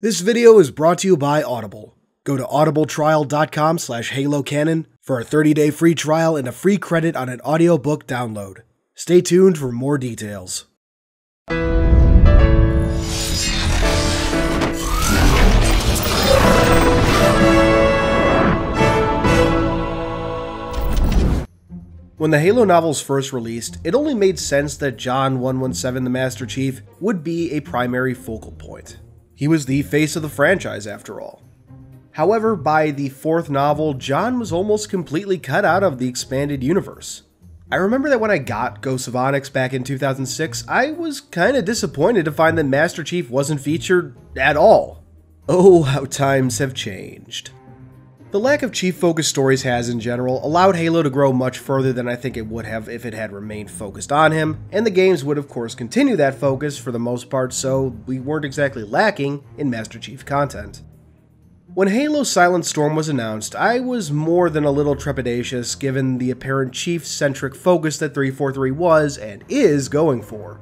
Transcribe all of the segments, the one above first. This video is brought to you by Audible. Go to audibletrial.com/halocanon for a 30-day free trial and a free credit on an audiobook download. Stay tuned for more details. When the Halo novels first released, it only made sense that John 117 the Master Chief would be a primary focal point. He was the face of the franchise after all. However, by the fourth novel, John was almost completely cut out of the expanded universe. I remember that when I got Ghosts of Onyx back in 2006, I was kinda disappointed to find that Master Chief wasn't featured at all. Oh, how times have changed. The lack of Chief-focused stories has, in general, allowed Halo to grow much further than I think it would have if it had remained focused on him, and the games would of course continue that focus for the most part, so we weren't exactly lacking in Master Chief content. When Halo: Silent Storm was announced, I was more than a little trepidatious given the apparent Chief-centric focus that 343 was and is going for.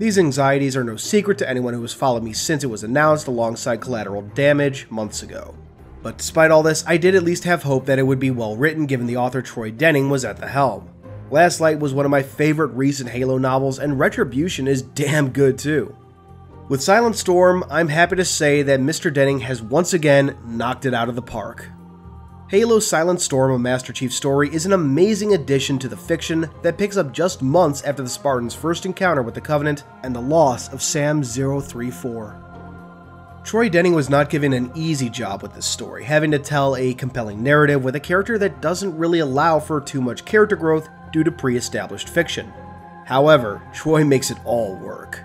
These anxieties are no secret to anyone who has followed me since it was announced alongside Collateral Damage months ago. But despite all this, I did at least have hope that it would be well written given the author Troy Denning was at the helm. Last Light was one of my favorite recent Halo novels, and Retribution is damn good too. With Silent Storm, I'm happy to say that Mr. Denning has once again knocked it out of the park. Halo: Silent Storm, a Master Chief story, is an amazing addition to the fiction that picks up just months after the Spartans' first encounter with the Covenant and the loss of SAM 034. Troy Denning was not given an easy job with this story, having to tell a compelling narrative with a character that doesn't really allow for too much character growth due to pre-established fiction. However, Troy makes it all work.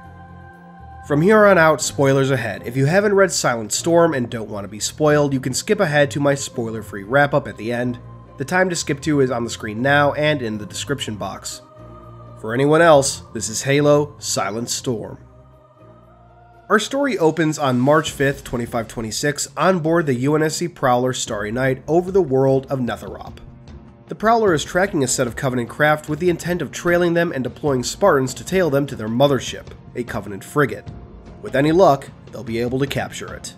From here on out, spoilers ahead. If you haven't read Silent Storm and don't want to be spoiled, you can skip ahead to my spoiler-free wrap-up at the end. The time to skip to is on the screen now and in the description box. For anyone else, this is Halo: Silent Storm. Our story opens on March 5th, 2526, on board the UNSC Prowler Starry Night over the world of Netherop. The Prowler is tracking a set of Covenant craft with the intent of trailing them and deploying Spartans to tail them to their mothership, a Covenant frigate. With any luck, they'll be able to capture it.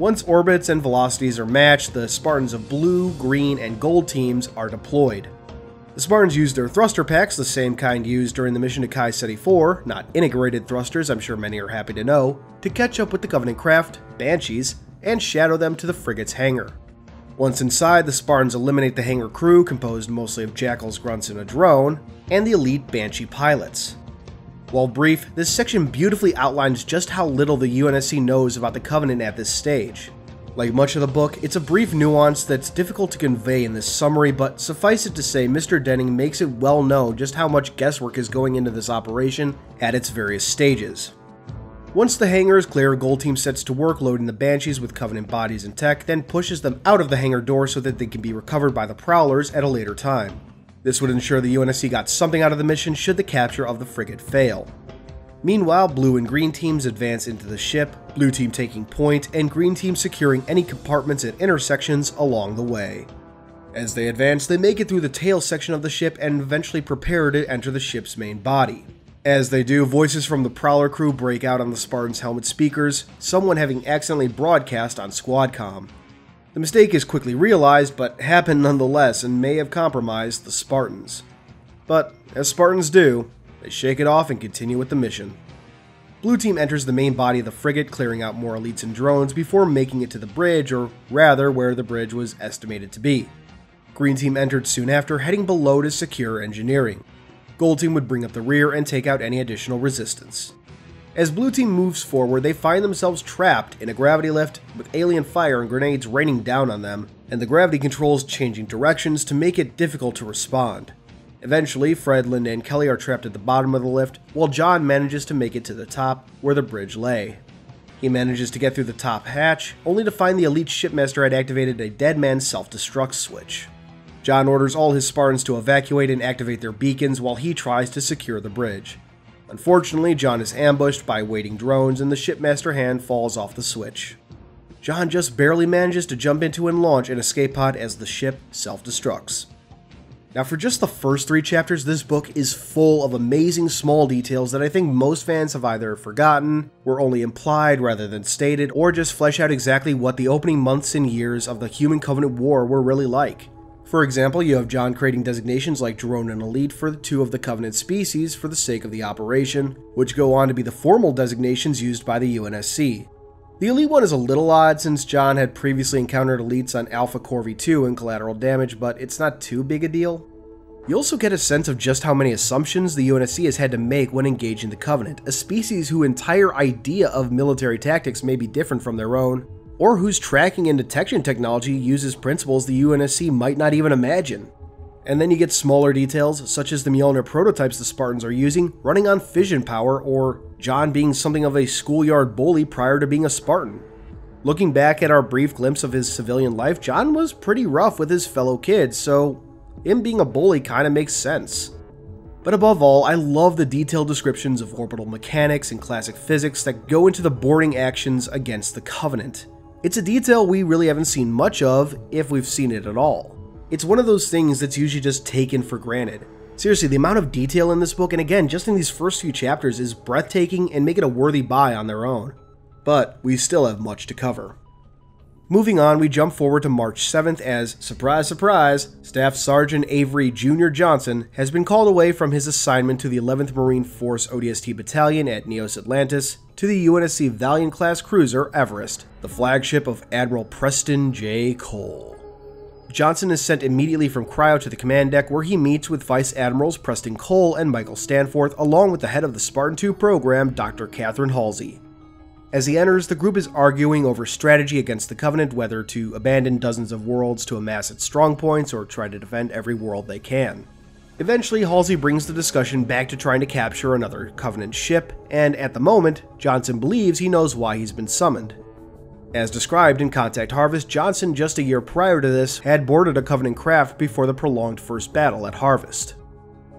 Once orbits and velocities are matched, the Spartans of blue, green, and gold teams are deployed. The Spartans use their thruster packs, the same kind used during the mission to Chi Ceti 4, not integrated thrusters I'm sure many are happy to know, to catch up with the Covenant craft, Banshees, and shadow them to the frigate's hangar. Once inside, the Spartans eliminate the hangar crew, composed mostly of jackals, grunts, and a drone, and the elite Banshee pilots. While brief, this section beautifully outlines just how little the UNSC knows about the Covenant at this stage. Like much of the book, it's a brief nuance that's difficult to convey in this summary, but suffice it to say Mr. Denning makes it well known just how much guesswork is going into this operation at its various stages. Once the hangar is clear, Gold Team sets to work loading the Banshees with Covenant bodies and tech, then pushes them out of the hangar door so that they can be recovered by the Prowlers at a later time. This would ensure the UNSC got something out of the mission should the capture of the frigate fail. Meanwhile, blue and green teams advance into the ship, blue team taking point, and green team securing any compartments and intersections along the way. As they advance, they make it through the tail section of the ship and eventually prepare to enter the ship's main body. As they do, voices from the Prowler crew break out on the Spartans' helmet speakers, someone having accidentally broadcast on SquadCom. The mistake is quickly realized, but happened nonetheless and may have compromised the Spartans. But, as Spartans do, they shake it off and continue with the mission. Blue team enters the main body of the frigate, clearing out more elites and drones before making it to the bridge, or rather, where the bridge was estimated to be. Green team entered soon after, heading below to secure engineering. Gold team would bring up the rear and take out any additional resistance. As blue team moves forward, they find themselves trapped in a gravity lift with alien fire and grenades raining down on them, and the gravity controls changing directions to make it difficult to respond. Eventually, Fred, Linda, and Kelly are trapped at the bottom of the lift, while John manages to make it to the top, where the bridge lay. He manages to get through the top hatch, only to find the elite shipmaster had activated a dead man's self-destruct switch. John orders all his Spartans to evacuate and activate their beacons while he tries to secure the bridge. Unfortunately, John is ambushed by waiting drones and the shipmaster hand falls off the switch. John just barely manages to jump into and launch an escape pod as the ship self-destructs. Now, for just the first three chapters, this book is full of amazing small details that I think most fans have either forgotten, were only implied rather than stated, or just flesh out exactly what the opening months and years of the Human Covenant War were really like. For example, you have John creating designations like Drone and Elite for the two of the Covenant species for the sake of the operation, which go on to be the formal designations used by the UNSC. The Elite one is a little odd since John had previously encountered Elites on Alpha Corvi 2 in Collateral Damage, but it's not too big a deal. You also get a sense of just how many assumptions the UNSC has had to make when engaging the Covenant, a species whose entire idea of military tactics may be different from their own, or whose tracking and detection technology uses principles the UNSC might not even imagine. And then you get smaller details, such as the Mjolnir prototypes the Spartans are using running on fission power, or John being something of a schoolyard bully prior to being a Spartan. Looking back at our brief glimpse of his civilian life, John was pretty rough with his fellow kids, so him being a bully kinda makes sense. But above all, I love the detailed descriptions of orbital mechanics and classic physics that go into the boarding actions against the Covenant. It's a detail we really haven't seen much of, if we've seen it at all. It's one of those things that's usually just taken for granted. Seriously, the amount of detail in this book, and again, just in these first few chapters, is breathtaking and make it a worthy buy on their own. But we still have much to cover. Moving on, we jump forward to March 7th as, surprise, surprise, Staff Sergeant Avery Jr. Johnson has been called away from his assignment to the 11th Marine Force ODST Battalion at Neos Atlantis to the UNSC Valiant-class cruiser Everest, the flagship of Admiral Preston J. Cole. Johnson is sent immediately from cryo to the command deck, where he meets with Vice Admirals Preston Cole and Michael Stanforth, along with the head of the Spartan 2 program, Dr. Catherine Halsey. As he enters, the group is arguing over strategy against the Covenant, whether to abandon dozens of worlds to amass its strongpoints or try to defend every world they can. Eventually, Halsey brings the discussion back to trying to capture another Covenant ship, and at the moment, Johnson believes he knows why he's been summoned. As described in Contact Harvest, Johnson just a year prior to this had boarded a Covenant craft before the prolonged first battle at Harvest.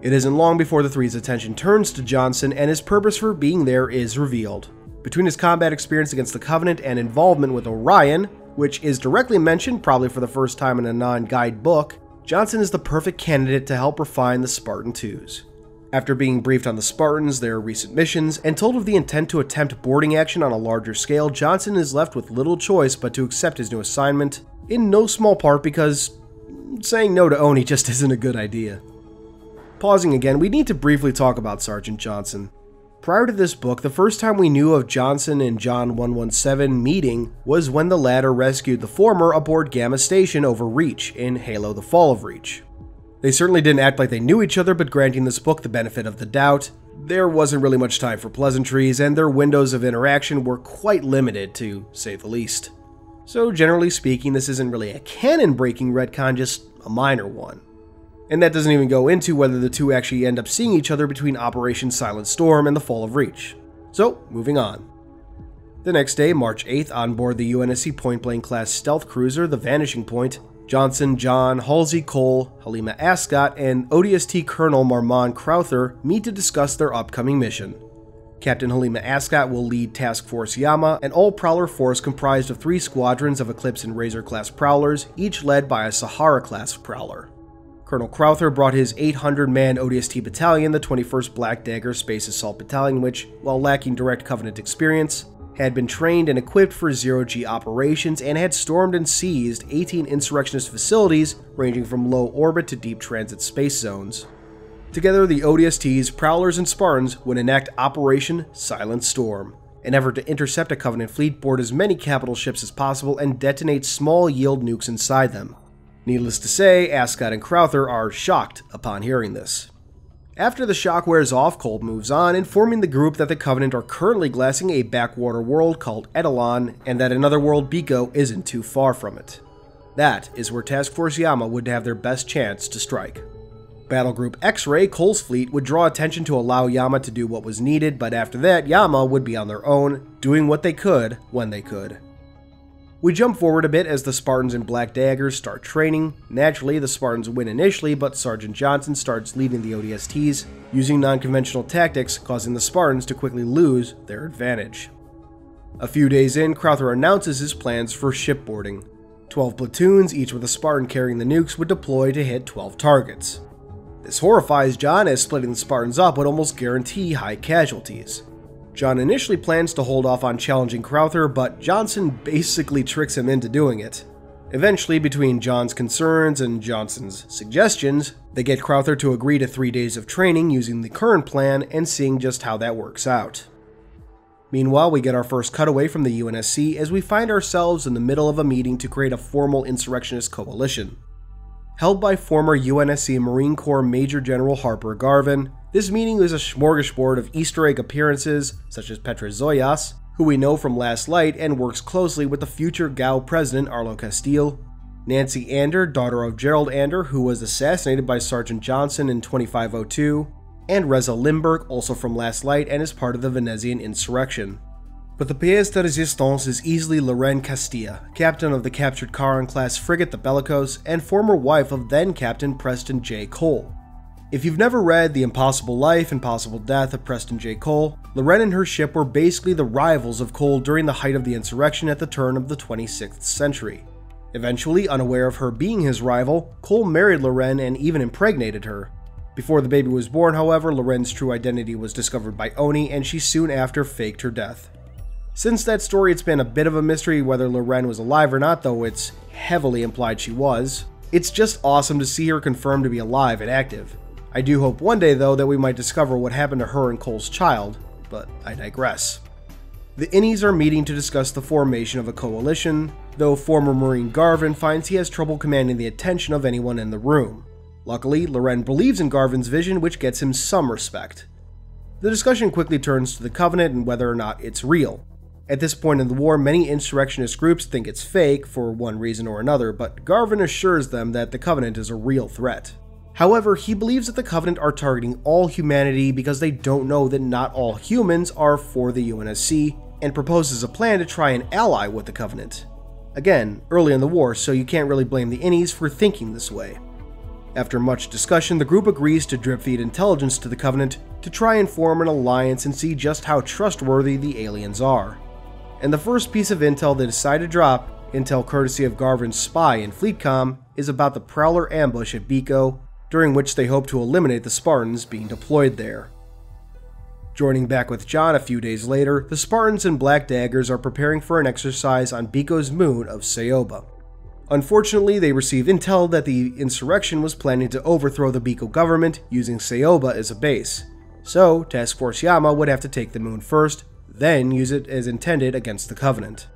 It isn't long before the three's attention turns to Johnson, and his purpose for being there is revealed. Between his combat experience against the Covenant and involvement with Orion, which is directly mentioned probably for the first time in a non-guide book, Johnson is the perfect candidate to help refine the Spartan 2s. After being briefed on the Spartans, their recent missions, and told of the intent to attempt boarding action on a larger scale, Johnson is left with little choice but to accept his new assignment, in no small part because saying no to Oni just isn't a good idea. Pausing again, we need to briefly talk about Sergeant Johnson. Prior to this book, the first time we knew of Johnson and John 117 meeting was when the latter rescued the former aboard Gamma Station over Reach in Halo: The Fall of Reach. They certainly didn't act like they knew each other, but granting this book the benefit of the doubt, there wasn't really much time for pleasantries, and their windows of interaction were quite limited, to say the least. So generally speaking, this isn't really a canon-breaking retcon, just a minor one. And that doesn't even go into whether the two actually end up seeing each other between Operation Silent Storm and the Fall of Reach. So, moving on. The next day, March 8th, on board the UNSC Point Blank-class stealth cruiser, the Vanishing Point, Johnson, John, Halsey, Cole, Halima Ascot, and ODST Colonel Marmon Crowther meet to discuss their upcoming mission. Captain Halima Ascot will lead Task Force Yama, an all-prowler force comprised of three squadrons of Eclipse and Razor-class Prowlers, each led by a Sahara-class Prowler. Colonel Crowther brought his 800-man ODST battalion, the 21st Black Dagger Space Assault Battalion, which, while lacking direct Covenant experience, had been trained and equipped for zero-G operations and had stormed and seized 18 insurrectionist facilities ranging from low orbit to deep transit space zones. Together, the ODSTs, Prowlers, and Spartans would enact Operation Silent Storm, an effort to intercept a Covenant fleet, board as many capital ships as possible, and detonate small-yield nukes inside them. Needless to say, Ascot and Crowther are shocked upon hearing this. After the shock wears off, Cole moves on, informing the group that the Covenant are currently glassing a backwater world called Edelon, and that another world, Biko, isn't too far from it. That is where Task Force Yama would have their best chance to strike. Battlegroup X-Ray, Cole's fleet, would draw attention to allow Yama to do what was needed, but after that, Yama would be on their own, doing what they could, when they could. We jump forward a bit as the Spartans and Black Daggers start training. Naturally, the Spartans win initially, but Sergeant Johnson starts leading the ODSTs, using non-conventional tactics, causing the Spartans to quickly lose their advantage. A few days in, Crowther announces his plans for shipboarding. 12 platoons, each with a Spartan carrying the nukes, would deploy to hit 12 targets. This horrifies John, as splitting the Spartans up would almost guarantee high casualties. John initially plans to hold off on challenging Crowther, but Johnson basically tricks him into doing it. Eventually, between John's concerns and Johnson's suggestions, they get Crowther to agree to 3 days of training using the current plan and seeing just how that works out. Meanwhile, we get our first cutaway from the UNSC as we find ourselves in the middle of a meeting to create a formal insurrectionist coalition. Held by former UNSC Marine Corps Major General Harper Garvin, this meeting is a smorgasbord of Easter egg appearances, such as Petra Zoyas, who we know from Last Light and works closely with the future GAO president Arlo Castile, Nancy Ander, daughter of Gerald Ander, who was assassinated by Sergeant Johnson in 2502, and Reza Limburg, also from Last Light and is part of the Venezian insurrection. But the pièce de résistance is easily Lorraine Castilla, captain of the captured Caron-class frigate the Bellicose and former wife of then-captain Preston J. Cole. If you've never read The Impossible Life and Possible Death of Preston J. Cole, Lorraine and her ship were basically the rivals of Cole during the height of the insurrection at the turn of the 26th century. Eventually, unaware of her being his rival, Cole married Lorraine and even impregnated her. Before the baby was born, however, Lorraine's true identity was discovered by Oni, and she soon after faked her death. Since that story, it's been a bit of a mystery whether Lorraine was alive or not, though it's heavily implied she was. It's just awesome to see her confirmed to be alive and active. I do hope one day, though, that we might discover what happened to her and Cole's child, but I digress. The Innies are meeting to discuss the formation of a coalition, though former Marine Garvin finds he has trouble commanding the attention of anyone in the room. Luckily, Lorraine believes in Garvin's vision, which gets him some respect. The discussion quickly turns to the Covenant and whether or not it's real. At this point in the war, many insurrectionist groups think it's fake, for one reason or another, but Garvin assures them that the Covenant is a real threat. However, he believes that the Covenant are targeting all humanity because they don't know that not all humans are for the UNSC, and proposes a plan to try and ally with the Covenant. Again, early in the war, so you can't really blame the Innies for thinking this way. After much discussion, the group agrees to drip-feed intelligence to the Covenant to try and form an alliance and see just how trustworthy the aliens are. And the first piece of intel they decide to drop, intel courtesy of Garvin's spy in Fleetcom, is about the Prowler ambush at Biko, during which they hope to eliminate the Spartans being deployed there. Joining back with John a few days later, the Spartans and Black Daggers are preparing for an exercise on Biko's moon of Sayoba. Unfortunately, they receive intel that the insurrection was planning to overthrow the Biko government using Sayoba as a base, so Task Force Yama would have to take the moon first, then use it as intended against the Covenant.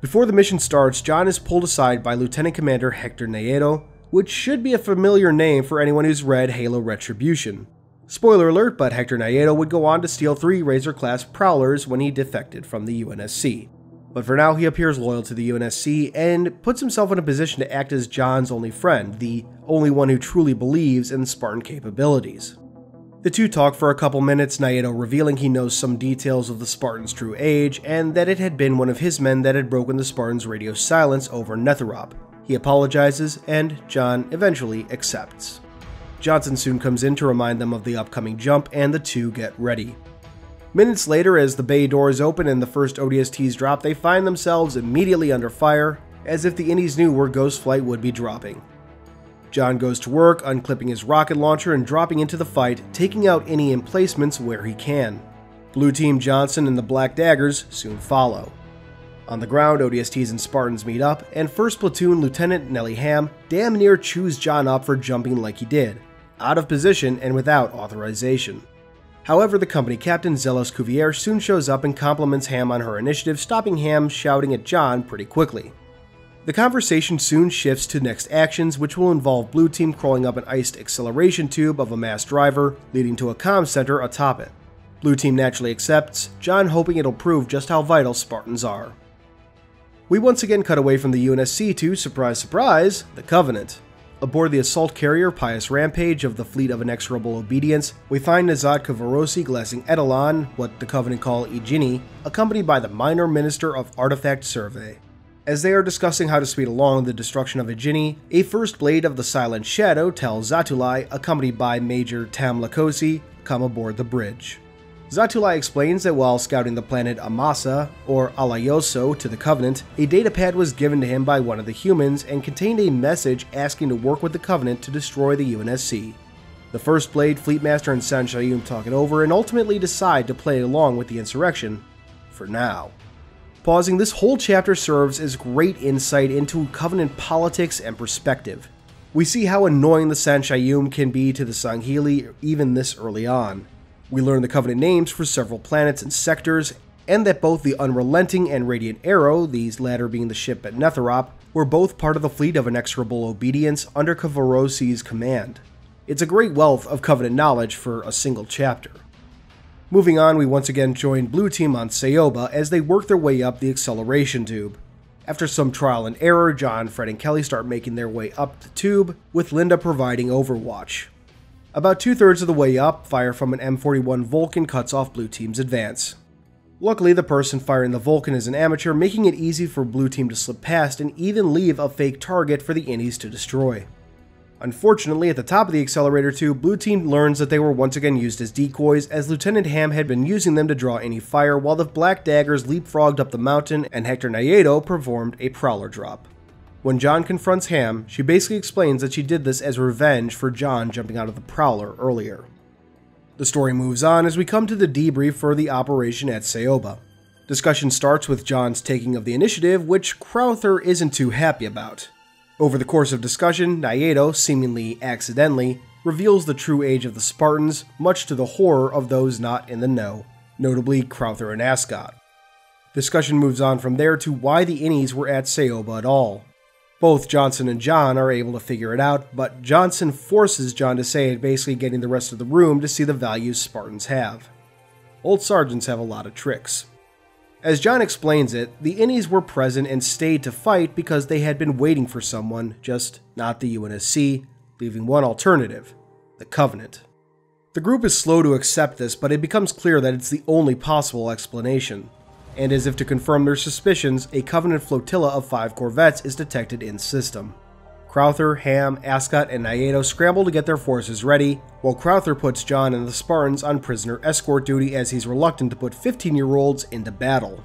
Before the mission starts, John is pulled aside by Lieutenant Commander Hector Naito, which should be a familiar name for anyone who's read Halo Retribution. Spoiler alert, but Hector Naito would go on to steal 3 Razor-class Prowlers when he defected from the UNSC. But for now, he appears loyal to the UNSC and puts himself in a position to act as John's only friend, the only one who truly believes in Spartan capabilities. The two talk for a couple minutes, Naito revealing he knows some details of the Spartans' true age, and that it had been one of his men that had broken the Spartans' radio silence over Netherop. He apologizes, and John eventually accepts. Johnson soon comes in to remind them of the upcoming jump, and the two get ready. Minutes later, as the bay doors open and the first ODSTs drop, they find themselves immediately under fire, as if the Innies knew where Ghost Flight would be dropping. John goes to work, unclipping his rocket launcher and dropping into the fight, taking out Innie emplacements where he can. Blue Team Johnson and the Black Daggers soon follow. On the ground, ODSTs and Spartans meet up, and 1st Platoon Lieutenant Nellie Ham damn near chews John up for jumping like he did, out of position and without authorization. However, the company captain Zelos Cuvier soon shows up and compliments Ham on her initiative, stopping Ham shouting at John pretty quickly. The conversation soon shifts to next actions, which will involve Blue Team crawling up an iced acceleration tube of a mass driver, leading to a comm center atop it. Blue Team naturally accepts, John hoping it'll prove just how vital Spartans are. We once again cut away from the UNSC to, surprise surprise, the Covenant. Aboard the assault carrier Pious Rampage of the Fleet of Inexorable Obedience, we find Nizat Kvarosee glassing Edelon, what the Covenant call Egini, accompanied by the Minor Minister of Artifact Survey. As they are discussing how to speed along the destruction of Egini, a first blade of the Silent Shadow tells Zatulai, accompanied by Major Tem Lakosee, come aboard the bridge. Zatulai explains that while scouting the planet Amasa, or Alayoso, to the Covenant, a datapad was given to him by one of the humans and contained a message asking to work with the Covenant to destroy the UNSC. The First Blade, Fleetmaster, and Sanshayum talk it over and ultimately decide to play along with the insurrection, for now. Pausing, this whole chapter serves as great insight into Covenant politics and perspective. We see how annoying the Sanshayum can be to the Sangheili even this early on. We learn the Covenant names for several planets and sectors, and that both the Unrelenting and Radiant Arrow, these latter being the ship at Netherop, were both part of the Fleet of Inexorable Obedience under Kvorosee's command. It's a great wealth of Covenant knowledge for a single chapter. Moving on, we once again join Blue Team on Sayoba as they work their way up the acceleration tube. After some trial and error, John, Fred, and Kelly start making their way up the tube, with Linda providing overwatch. About two-thirds of the way up, fire from an M41 Vulcan cuts off Blue Team's advance. Luckily, the person firing the Vulcan is an amateur, making it easy for Blue Team to slip past and even leave a fake target for the Innies to destroy. Unfortunately, at the top of the accelerator tube, Blue Team learns that they were once again used as decoys, as Lieutenant Ham had been using them to draw any fire while the Black Daggers leapfrogged up the mountain and Hector Naito performed a Prowler drop. When John confronts Ham, she basically explains that she did this as revenge for John jumping out of the Prowler earlier. The story moves on as we come to the debrief for the operation at Sayoba. Discussion starts with John's taking of the initiative, which Crowther isn't too happy about. Over the course of discussion, Naito, seemingly accidentally, reveals the true age of the Spartans, much to the horror of those not in the know, notably Crowther and Ascot. Discussion moves on from there to why the Innies were at Sayoba at all. Both Johnson and John are able to figure it out, but Johnson forces John to say it, basically getting the rest of the room to see the values Spartans have. Old sergeants have a lot of tricks. As John explains it, the Innies were present and stayed to fight because they had been waiting for someone, just not the UNSC, leaving one alternative, the Covenant. The group is slow to accept this, but it becomes clear that it's the only possible explanation. And as if to confirm their suspicions, a Covenant flotilla of 5 corvettes is detected in system. Crowther, Ham, Ascot, and Naito scramble to get their forces ready, while Crowther puts John and the Spartans on prisoner escort duty as he's reluctant to put 15-year-olds into battle.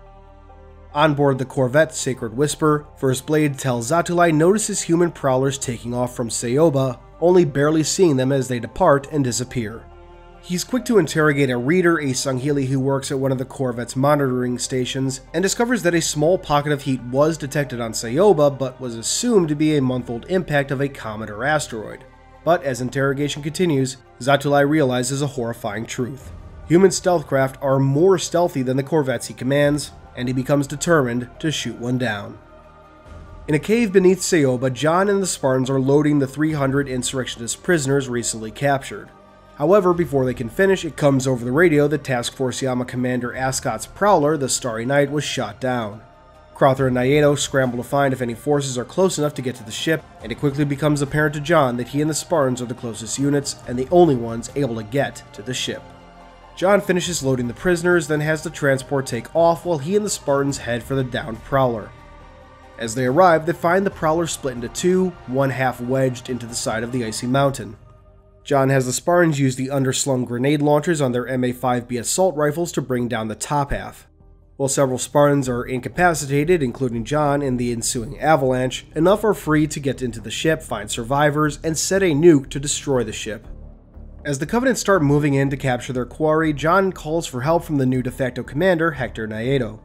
On board the corvette Sacred Whisper, First Blade tells Zatulai notices human prowlers taking off from Sayoba, only barely seeing them as they depart and disappear. He's quick to interrogate a reader, a Sangheili who works at one of the Corvette's monitoring stations, and discovers that a small pocket of heat was detected on Sayoba, but was assumed to be a month-old impact of a comet or asteroid. But as interrogation continues, Zatulai realizes a horrifying truth. Human stealthcraft are more stealthy than the Corvettes he commands, and he becomes determined to shoot one down. In a cave beneath Sayoba, John and the Spartans are loading the 300 insurrectionist prisoners recently captured. However, before they can finish, it comes over the radio that Task Force Yama Commander Ascot's Prowler, the Starry Knight, was shot down. Crowther and Naito scramble to find if any forces are close enough to get to the ship, and it quickly becomes apparent to John that he and the Spartans are the closest units, and the only ones able to get to the ship. John finishes loading the prisoners, then has the transport take off while he and the Spartans head for the downed Prowler. As they arrive, they find the Prowler split into two, one half wedged into the side of the icy mountain. John has the Spartans use the underslung grenade launchers on their MA-5B assault rifles to bring down the top half. While several Spartans are incapacitated, including John, in the ensuing avalanche, enough are free to get into the ship, find survivors, and set a nuke to destroy the ship. As the Covenant start moving in to capture their quarry, John calls for help from the new de facto commander, Hector Naito.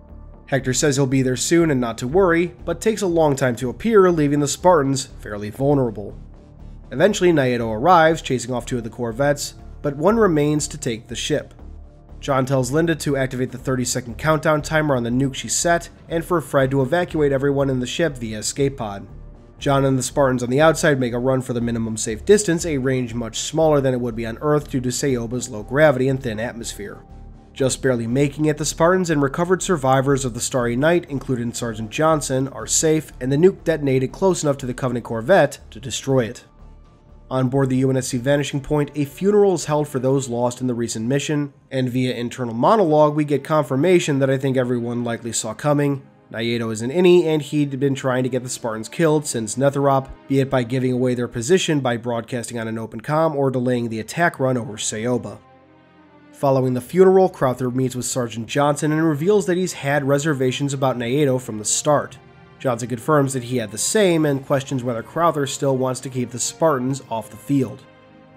Hector says he'll be there soon and not to worry, but takes a long time to appear, leaving the Spartans fairly vulnerable. Eventually, Naito arrives, chasing off two of the corvettes, but one remains to take the ship. John tells Linda to activate the 30-second countdown timer on the nuke she set, and for Fred to evacuate everyone in the ship via escape pod. John and the Spartans on the outside make a run for the minimum safe distance, a range much smaller than it would be on Earth due to Sayoba's low gravity and thin atmosphere. Just barely making it, the Spartans and recovered survivors of the Starry Night, including Sergeant Johnson, are safe, and the nuke detonated close enough to the Covenant corvette to destroy it. On board the UNSC Vanishing Point, a funeral is held for those lost in the recent mission, and via internal monologue we get confirmation that I think everyone likely saw coming. Naito is an Innie, and he'd been trying to get the Spartans killed since Netherop, be it by giving away their position by broadcasting on an open comm or delaying the attack run over Sayoba. Following the funeral, Crowther meets with Sergeant Johnson and reveals that he's had reservations about Naito from the start. Johnson confirms that he had the same and questions whether Crowther still wants to keep the Spartans off the field.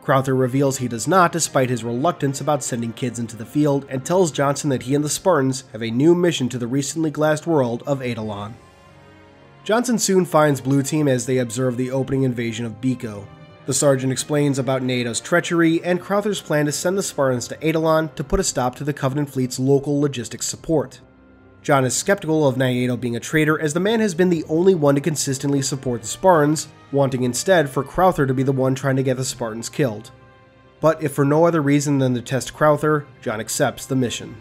Crowther reveals he does not, despite his reluctance about sending kids into the field, and tells Johnson that he and the Spartans have a new mission to the recently glassed world of Edelon. Johnson soon finds Blue Team as they observe the opening invasion of Biko. The sergeant explains about Naito's treachery and Crowther's plan to send the Spartans to Edelon to put a stop to the Covenant fleet's local logistics support. John is skeptical of Naito being a traitor, as the man has been the only one to consistently support the Spartans, wanting instead for Crowther to be the one trying to get the Spartans killed. But if for no other reason than to test Crowther, John accepts the mission.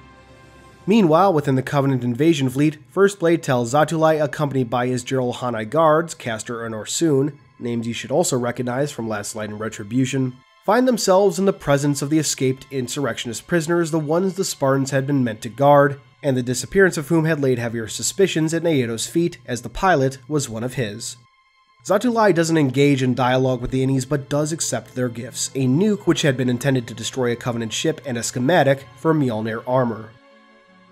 Meanwhile, within the Covenant invasion fleet, First Blade tells Zatulai, accompanied by his Jiril-Hanai guards, Castor and Orsoon, names you should also recognize from Last Light and Retribution, find themselves in the presence of the escaped insurrectionist prisoners, the ones the Spartans had been meant to guard, and the disappearance of whom had laid heavier suspicions at Naito's feet, as the pilot was one of his. Zatulai doesn't engage in dialogue with the Innies, but does accept their gifts, a nuke which had been intended to destroy a Covenant ship and a schematic for Mjolnir armor.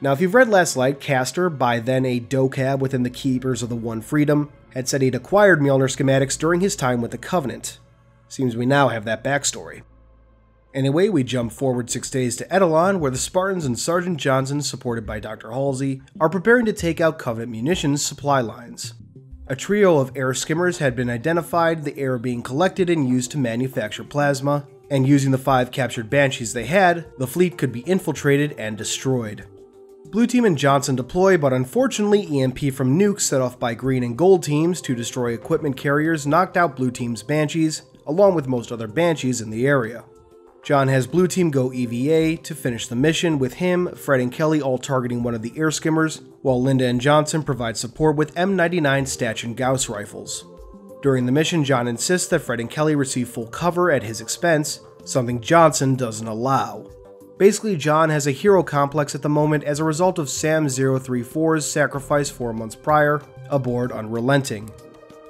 Now, if you've read Last Light, Castor, by then a docab within the Keepers of the One Freedom, had said he'd acquired Mjolnir schematics during his time with the Covenant. Seems we now have that backstory. Anyway, we jump forward 6 days to Edelon, where the Spartans and Sergeant Johnson, supported by Dr. Halsey, are preparing to take out Covenant munitions supply lines. A trio of air skimmers had been identified, the air being collected and used to manufacture plasma, and using the 5 captured Banshees they had, the fleet could be infiltrated and destroyed. Blue Team and Johnson deploy, but unfortunately EMP from nukes set off by Green and Gold Teams to destroy equipment carriers knocked out Blue Team's Banshees, along with most other Banshees in the area. John has Blue Team go EVA to finish the mission, with him, Fred and Kelly all targeting one of the air skimmers, while Linda and Johnson provide support with M99 Stach and Gauss rifles. During the mission, John insists that Fred and Kelly receive full cover at his expense, something Johnson doesn't allow. Basically, John has a hero complex at the moment as a result of Sam 034's sacrifice 4 months prior, aboard Unrelenting.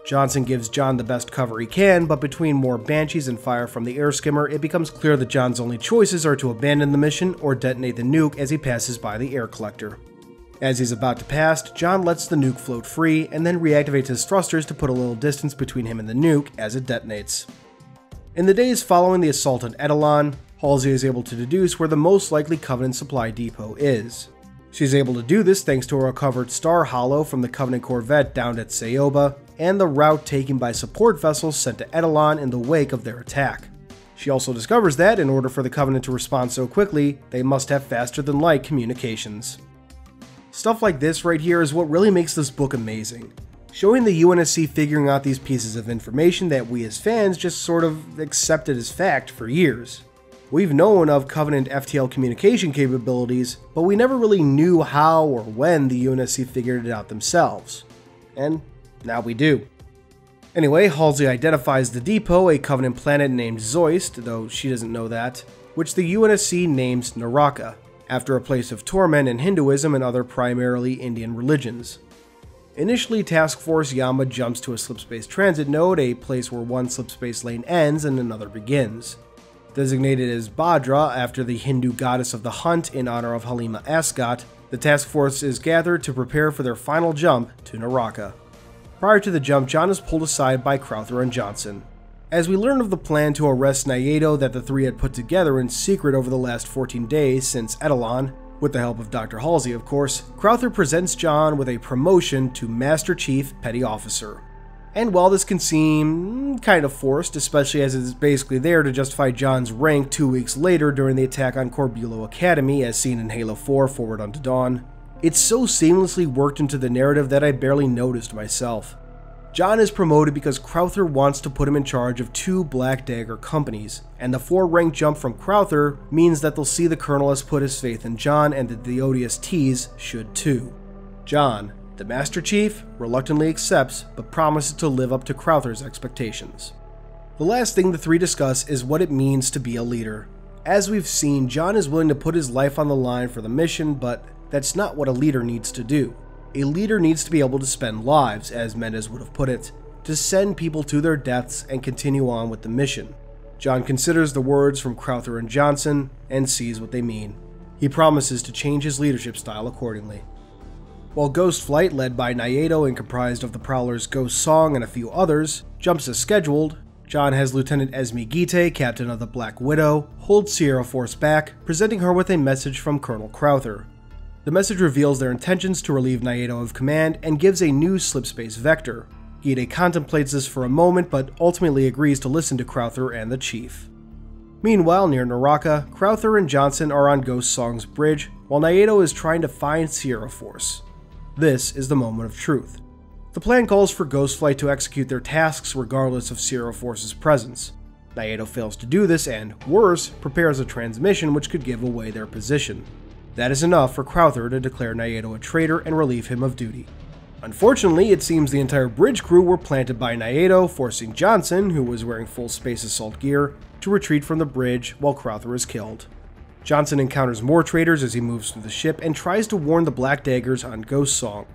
Johnson gives John the best cover he can, but between more Banshees and fire from the air skimmer, it becomes clear that John's only choices are to abandon the mission or detonate the nuke as he passes by the air collector. As he's about to pass, John lets the nuke float free and then reactivates his thrusters to put a little distance between him and the nuke as it detonates. In the days following the assault on Edelon, Halsey is able to deduce where the most likely Covenant supply depot is. She's able to do this thanks to a recovered Star Hollow from the Covenant corvette downed at Sayoba, and the route taken by support vessels sent to Edelon in the wake of their attack. She also discovers that, in order for the Covenant to respond so quickly, they must have faster-than-light communications. Stuff like this right here is what really makes this book amazing. Showing the UNSC figuring out these pieces of information that we as fans just sort of accepted as fact for years. We've known of Covenant FTL communication capabilities, but we never really knew how or when the UNSC figured it out themselves. And now we do. Anyway, Halsey identifies the depot, a Covenant planet named Zoist, though she doesn't know that, which the UNSC names Naraka, after a place of torment in Hinduism and other primarily Indian religions. Initially, Task Force Yama jumps to a slipspace transit node, a place where one slipspace lane ends and another begins. Designated as Bhadra after the Hindu goddess of the hunt in honor of Halima Ascot, the task force is gathered to prepare for their final jump to Naraka. Prior to the jump, John is pulled aside by Crowther and Johnson. As we learn of the plan to arrest Naito that the three had put together in secret over the last 14 days since Edelon, with the help of Dr. Halsey of course, Crowther presents John with a promotion to Master Chief Petty Officer. And while this can seem kind of forced, especially as it's basically there to justify John's rank 2 weeks later during the attack on Corbulo Academy as seen in Halo 4 Forward Unto Dawn, it's so seamlessly worked into the narrative that I barely noticed myself. John is promoted because Crowther wants to put him in charge of 2 Black Dagger companies, and the 4-rank jump from Crowther means that they'll see the Colonel has put his faith in John and that the ODSTs should too. John, the Master Chief, reluctantly accepts, but promises to live up to Crowther's expectations. The last thing the three discuss is what it means to be a leader. As we've seen, John is willing to put his life on the line for the mission, but that's not what a leader needs to do. A leader needs to be able to spend lives, as Mendez would have put it, to send people to their deaths and continue on with the mission. John considers the words from Crowther and Johnson and sees what they mean. He promises to change his leadership style accordingly. While Ghost Flight, led by Naito and comprised of the Prowlers' Ghost Song and a few others, jumps as scheduled, John has Lieutenant Esme Gite, captain of the Black Widow, hold Sierra Force back, presenting her with a message from Colonel Crowther. The message reveals their intentions to relieve Naito of command and gives a new slipspace vector. Gite contemplates this for a moment but ultimately agrees to listen to Crowther and the Chief. Meanwhile, near Naraka, Crowther and Johnson are on Ghost Song's bridge while Naito is trying to find Sierra Force. This is the moment of truth. The plan calls for Ghostflight to execute their tasks regardless of Sierra Force's presence. Naito fails to do this and, worse, prepares a transmission which could give away their position. That is enough for Crowther to declare Naito a traitor and relieve him of duty. Unfortunately, it seems the entire bridge crew were planted by Naito, forcing Johnson, who was wearing full space assault gear, to retreat from the bridge while Crowther is killed. Johnson encounters more traitors as he moves through the ship and tries to warn the Black Daggers on Ghost Song.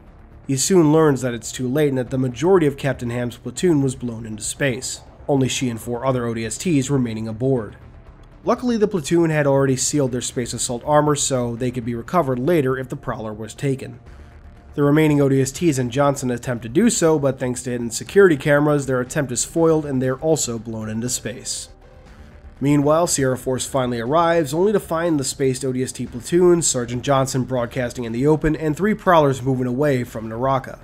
He soon learns that it's too late and that the majority of Captain Ham's platoon was blown into space, only she and 4 other ODSTs remaining aboard. Luckily, the platoon had already sealed their space assault armor so they could be recovered later if the Prowler was taken. The remaining ODSTs and Johnson attempt to do so, but thanks to hidden security cameras, their attempt is foiled and they're also blown into space. Meanwhile, Sierra Force finally arrives, only to find the spaced ODST platoon, Sergeant Johnson broadcasting in the open, and 3 Prowlers moving away from Naraka.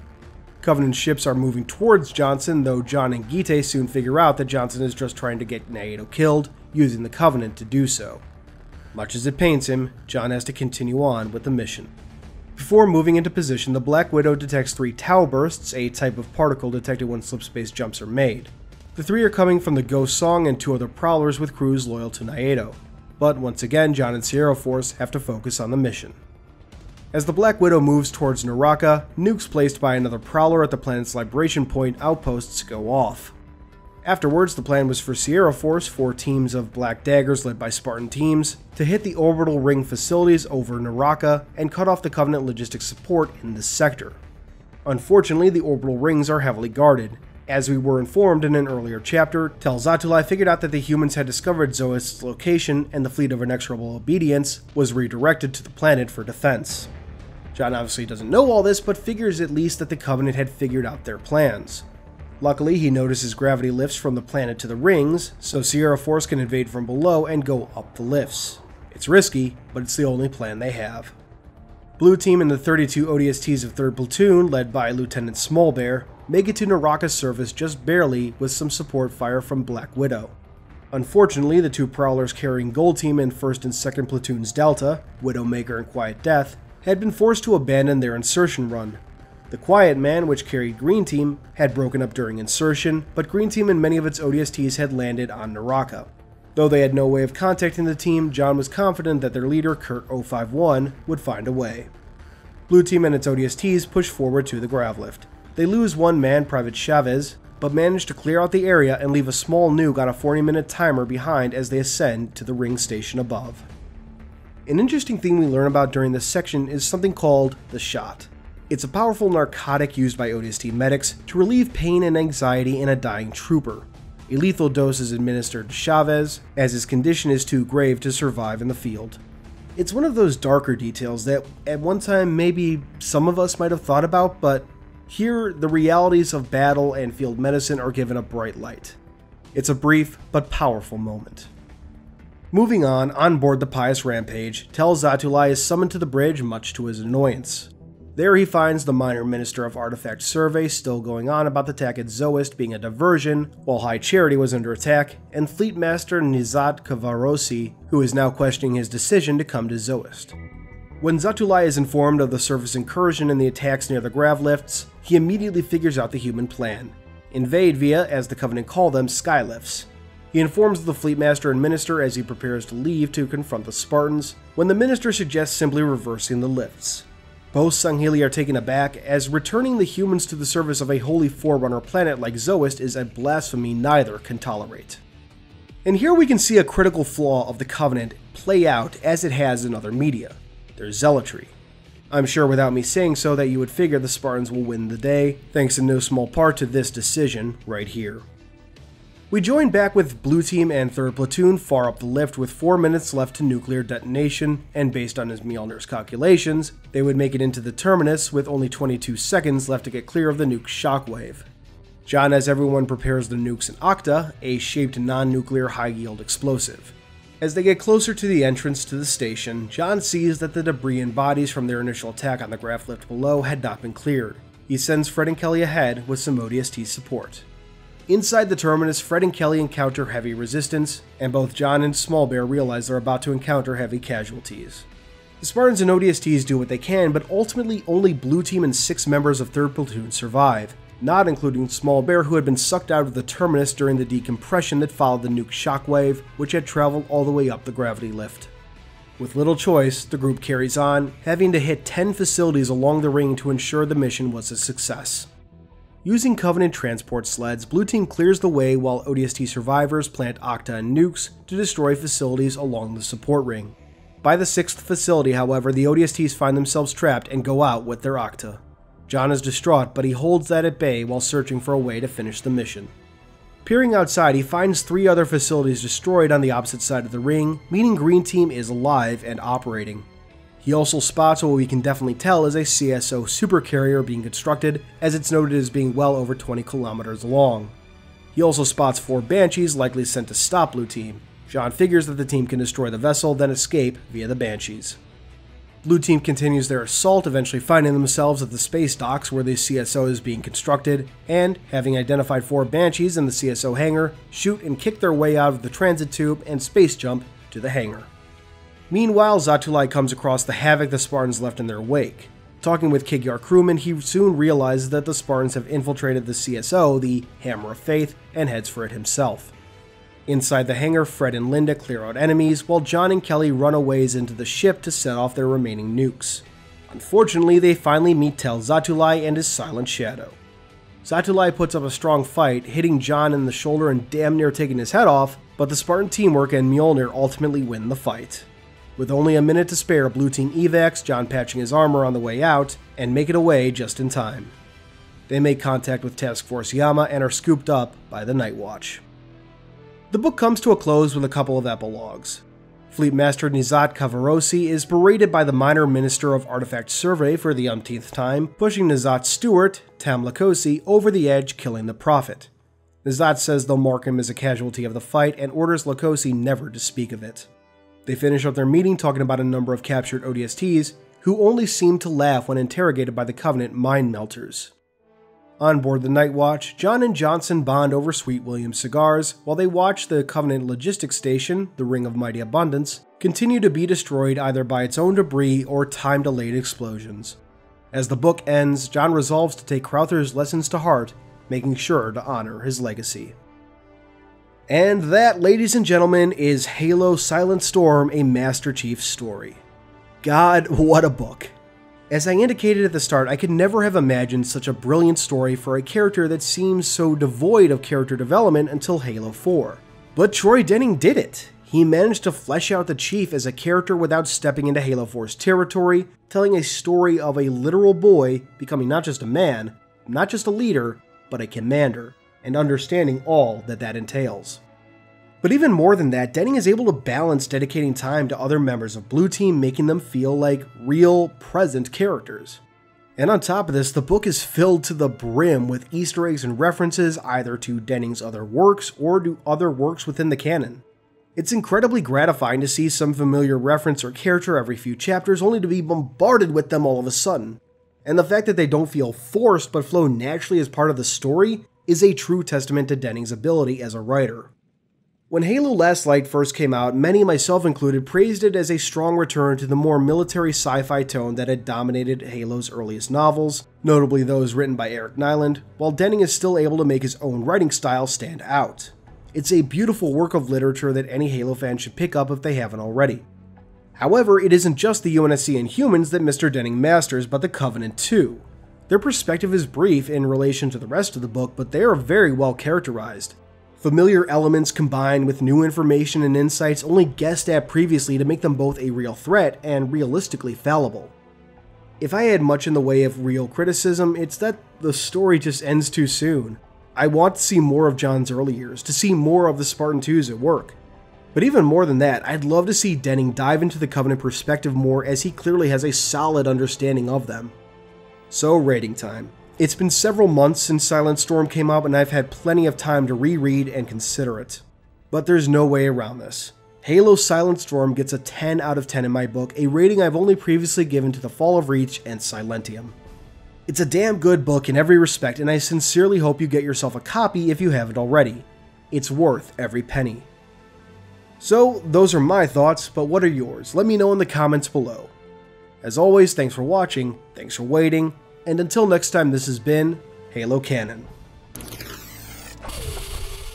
Covenant ships are moving towards Johnson, though John and Gite soon figure out that Johnson is just trying to get Naito killed, using the Covenant to do so. Much as it pains him, John has to continue on with the mission. Before moving into position, the Black Widow detects 3 tau bursts, a type of particle detected when slipspace jumps are made. The 3 are coming from the Ghost Song and 2 other Prowlers with crews loyal to Naito, but once again John and Sierra Force have to focus on the mission. As the Black Widow moves towards Naraka, nukes placed by another Prowler at the planet's Liberation Point outposts go off. Afterwards, the plan was for Sierra Force, 4 teams of Black Daggers led by Spartan teams, to hit the orbital ring facilities over Naraka and cut off the Covenant logistics support in this sector. Unfortunately, the orbital rings are heavily guarded. As we were informed in an earlier chapter, Tel Zatulai figured out that the humans had discovered Zoist's location and the Fleet of Inexorable Obedience was redirected to the planet for defense. John obviously doesn't know all this, but figures at least that the Covenant had figured out their plans. Luckily, he notices gravity lifts from the planet to the rings, so Sierra Force can invade from below and go up the lifts. It's risky, but it's the only plan they have. Blue Team and the 32 ODSTs of 3rd Platoon, led by Lieutenant Smallbear, make it to Naraka's surface just barely with some support fire from Black Widow. Unfortunately, the 2 Prowlers carrying Gold Team and 1st and 2nd Platoons Delta, Widowmaker and Quiet Death, had been forced to abandon their insertion run. The Quiet Man, which carried Green Team, had broken up during insertion, but Green Team and many of its ODSTs had landed on Naraka. Though they had no way of contacting the team, John was confident that their leader, Kurt 051, would find a way. Blue Team and its ODSTs push forward to the gravlift. They lose 1 man, Private Chavez, but manage to clear out the area and leave a small nuke on a 40-minute timer behind as they ascend to the ring station above. An interesting thing we learn about during this section is something called the shot. It's a powerful narcotic used by ODST medics to relieve pain and anxiety in a dying trooper. A lethal dose is administered to Chavez, as his condition is too grave to survive in the field. It's one of those darker details that at one time maybe some of us might have thought about, but here the realities of battle and field medicine are given a bright light. It's a brief but powerful moment. Moving on board the Pious Rampage, Tel Zatulai is summoned to the bridge much to his annoyance. There he finds the Minor Minister of Artifact Survey still going on about the attack at Zoist being a diversion, while High Charity was under attack, and Fleet Master Nizat Kvarosee, who is now questioning his decision to come to Zoist. When Zatulai is informed of the surface incursion and the attacks near the gravlifts, he immediately figures out the human plan. Invade via, as the Covenant call them, skylifts. He informs the Fleet Master and Minister as he prepares to leave to confront the Spartans, when the Minister suggests simply reversing the lifts. Both Sangheili are taken aback, as returning the humans to the surface of a holy forerunner planet like Zoist is a blasphemy neither can tolerate. And here we can see a critical flaw of the Covenant play out as it has in other media, their zealotry. I'm sure without me saying so that you would figure the Spartans will win the day, thanks in no small part to this decision right here. We join back with Blue Team and 3rd Platoon far up the lift with 4 minutes left to nuclear detonation, and based on his Mjolnir's calculations, they would make it into the terminus with only 22 seconds left to get clear of the nuke shockwave. John has everyone prepares the nukes in Octa, a shaped non-nuclear high-yield explosive. As they get closer to the entrance to the station, John sees that the debris and bodies from their initial attack on the graph lift below had not been cleared. He sends Fred and Kelly ahead with some ODST support. Inside the terminus, Fred and Kelly encounter heavy resistance, and both John and Small Bear realize they're about to encounter heavy casualties. The Spartans and ODSTs do what they can, but ultimately only Blue Team and 6 members of 3rd Platoon survive, not including Small Bear, who had been sucked out of the terminus during the decompression that followed the nuke shockwave, which had traveled all the way up the gravity lift. With little choice, the group carries on, having to hit 10 facilities along the ring to ensure the mission was a success. Using Covenant transport sleds, Blue Team clears the way while ODST survivors plant Octa and nukes to destroy facilities along the support ring. By the 6th facility, however, the ODSTs find themselves trapped and go out with their Octa. John is distraught, but he holds that at bay while searching for a way to finish the mission. Peering outside, he finds 3 other facilities destroyed on the opposite side of the ring, meaning Green Team is alive and operating. He also spots what we can definitely tell is a CSO supercarrier being constructed, as it's noted as being well over 20 kilometers long. He also spots 4 Banshees likely sent to stop Blue Team. John figures that the team can destroy the vessel, then escape via the Banshees. Blue Team continues their assault, eventually finding themselves at the space docks where the CSO is being constructed, and, having identified 4 Banshees in the CSO hangar, shoot and kick their way out of the transit tube and space jump to the hangar. Meanwhile, Zatulai comes across the havoc the Spartans left in their wake. Talking with Kigyar crewman, he soon realizes that the Spartans have infiltrated the CSO, the Hammer of Faith, and heads for it himself. Inside the hangar, Fred and Linda clear out enemies, while John and Kelly run a ways into the ship to set off their remaining nukes. Unfortunately, they finally meet Tel Zatulai and his Silent Shadow. Zatulai puts up a strong fight, hitting John in the shoulder and damn near taking his head off, but the Spartan teamwork and Mjolnir ultimately win the fight. With only a minute to spare, Blue Team evacs, John patching his armor on the way out, and make it away just in time. They make contact with Task Force Yama and are scooped up by the Night Watch. The book comes to a close with a couple of epilogues. Fleet Master Nizat Kvarosee is berated by the Minor Minister of Artifact Survey for the umpteenth time, pushing Nizat's steward, Tem Lakosee, over the edge, killing the Prophet. Nizat says they'll mark him as a casualty of the fight and orders Lakosee never to speak of it. They finish up their meeting talking about a number of captured ODSTs, who only seem to laugh when interrogated by the Covenant Mind Melters. On board the Night Watch, John and Johnson bond over Sweet William cigars while they watch the Covenant logistics station, the Ring of Mighty Abundance, continue to be destroyed either by its own debris or time-delayed explosions. As the book ends, John resolves to take Crowther's lessons to heart, making sure to honor his legacy. And that, ladies and gentlemen, is Halo: Silent Storm, a Master Chief story. God, what a book. As I indicated at the start, I could never have imagined such a brilliant story for a character that seems so devoid of character development until Halo 4. But Troy Denning did it! He managed to flesh out the Chief as a character without stepping into Halo 4's territory, telling a story of a literal boy becoming not just a man, not just a leader, but a commander, and understanding all that that entails. But even more than that, Denning is able to balance dedicating time to other members of Blue Team, making them feel like real, present characters. And on top of this, the book is filled to the brim with Easter eggs and references either to Denning's other works or to other works within the canon. It's incredibly gratifying to see some familiar reference or character every few chapters, only to be bombarded with them all of a sudden. And the fact that they don't feel forced but flow naturally as part of the story is a true testament to Denning's ability as a writer. When Halo: Last Light first came out, many, myself included, praised it as a strong return to the more military sci-fi tone that had dominated Halo's earliest novels, notably those written by Eric Nylund, while Denning is still able to make his own writing style stand out. It's a beautiful work of literature that any Halo fan should pick up if they haven't already. However, it isn't just the UNSC and humans that Mr. Denning masters, but the Covenant too. Their perspective is brief in relation to the rest of the book, but they are very well characterized. Familiar elements combined with new information and insights only guessed at previously to make them both a real threat and realistically fallible. If I had much in the way of real criticism, it's that the story just ends too soon. I want to see more of John's early years, to see more of the Spartan 2s at work. But even more than that, I'd love to see Denning dive into the Covenant perspective more, as he clearly has a solid understanding of them. So, rating time. It's been several months since Silent Storm came out, and I've had plenty of time to reread and consider it. But there's no way around this. Halo: Silent Storm gets a 10 out of 10 in my book, a rating I've only previously given to The Fall of Reach and Silentium. It's a damn good book in every respect, and I sincerely hope you get yourself a copy if you haven't already. It's worth every penny. So, those are my thoughts, but what are yours? Let me know in the comments below. As always, thanks for watching, thanks for waiting, and until next time, this has been Halo Canon.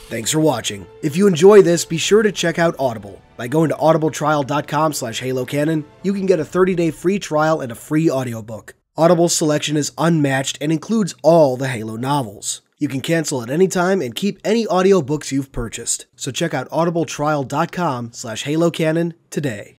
Thanks for watching. If you enjoy this, be sure to check out Audible. By going to audibletrial.com/halocanon, you can get a 30-day free trial and a free audiobook. Audible's selection is unmatched and includes all the Halo novels. You can cancel at any time and keep any audiobooks you've purchased. So check out audibletrial.com/halocanon today.